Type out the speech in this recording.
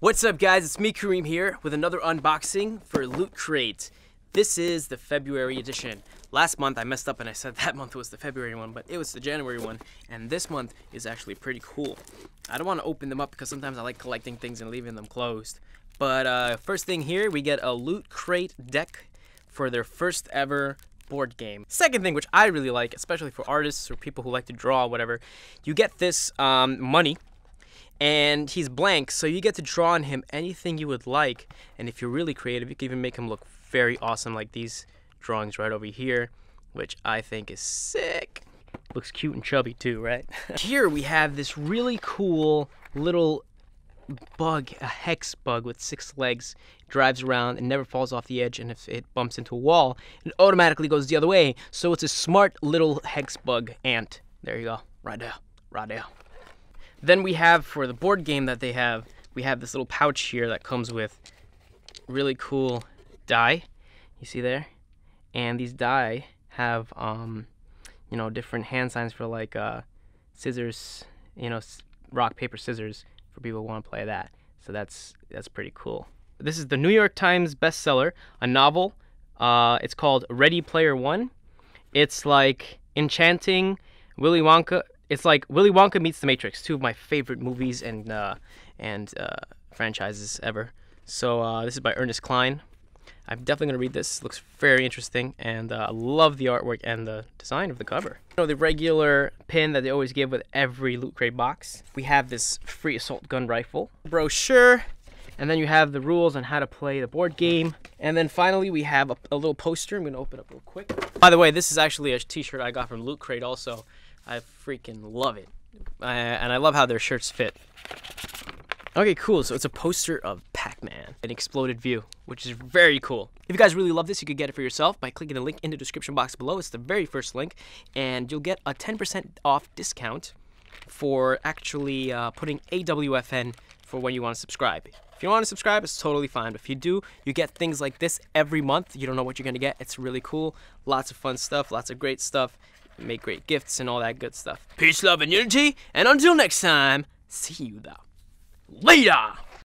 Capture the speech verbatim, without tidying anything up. What's up guys, it's me Kareem here with another unboxing for Loot Crate. This is the February edition. Last month I messed up and I said that month was the February one, but it was the January one, and this month is actually pretty cool. I don't want to open them up because sometimes I like collecting things and leaving them closed. But uh, first thing here, we get a Loot Crate deck for their first ever board game. Second thing, which I really like, especially for artists or people who like to draw or whatever, you get this um, money. And he's blank, so you get to draw on him anything you would like. And if you're really creative, you can even make him look very awesome, like these drawings right over here, which I think is sick. Looks cute and chubby too, right? Here we have this really cool little bug, a hex bug with six legs. It drives around and never falls off the edge, and if it bumps into a wall, it automatically goes the other way. So it's a smart little hex bug ant. There you go, right there, right there. Then we have, for the board game that they have, we have this little pouch here that comes with really cool die. You see there? And these die have, um, you know, different hand signs for like uh, scissors, you know, rock, paper, scissors for people who want to play that. So that's, that's pretty cool. This is the New York Times bestseller, a novel. Uh, it's called Ready Player One. It's like enchanting Willy Wonka. It's like Willy Wonka meets The Matrix, two of my favorite movies and uh, and uh, franchises ever. So uh, this is by Ernest Cline. I'm definitely gonna read this. It looks very interesting, and uh, I love the artwork and the design of the cover. You know, the regular pin that they always give with every Loot Crate box. We have this free assault gun rifle brochure, and then you have the rules on how to play the board game. And then finally, we have a, a little poster. I'm gonna open up real quick. By the way, this is actually a T-shirt I got from Loot Crate also. I freaking love it, I, and I love how their shirts fit. Okay, cool, so it's a poster of Pac-Man, an exploded view, which is very cool. If you guys really love this, you can get it for yourself by clicking the link in the description box below. It's the very first link, and you'll get a ten percent off discount for actually uh, putting A W F N for when you want to subscribe. If you don't want to subscribe, it's totally fine. But if you do, you get things like this every month. You don't know what you're gonna get. It's really cool. Lots of fun stuff, lots of great stuff. Make great gifts and all that good stuff. Peace, love, and unity. And until next time, see you though. Later!